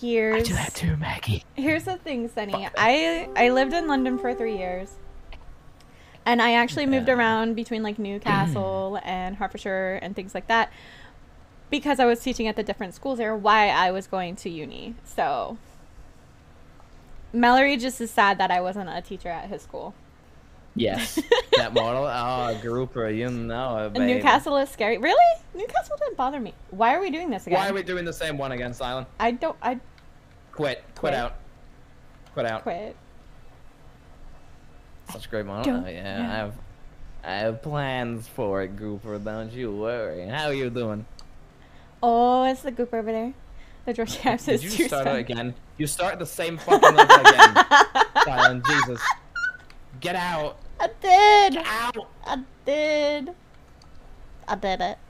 here's... I do that too, Maggie. Here's the thing, Sunny. I lived in London for 3 years. And I actually moved around between like Newcastle and Hertfordshire and things like that, because I was teaching at the different schools there while I was going to uni. So Mallory just is sad that I wasn't a teacher at his school. Yes. That model. Oh, grouper, you know it, baby. Newcastle is scary. Really? Newcastle didn't bother me. Why are we doing this again? Why are we doing the same one again, Silent? I Quit out. Such a great model. Yeah, I have plans for it, Gooper. Don't you worry. How are you doing? Oh, it's the Gooper over there. The dress caps is too. Did you start it again? You start the same fucking level again. Silent, Jesus. Get out. I did. Get out. I did. I did it.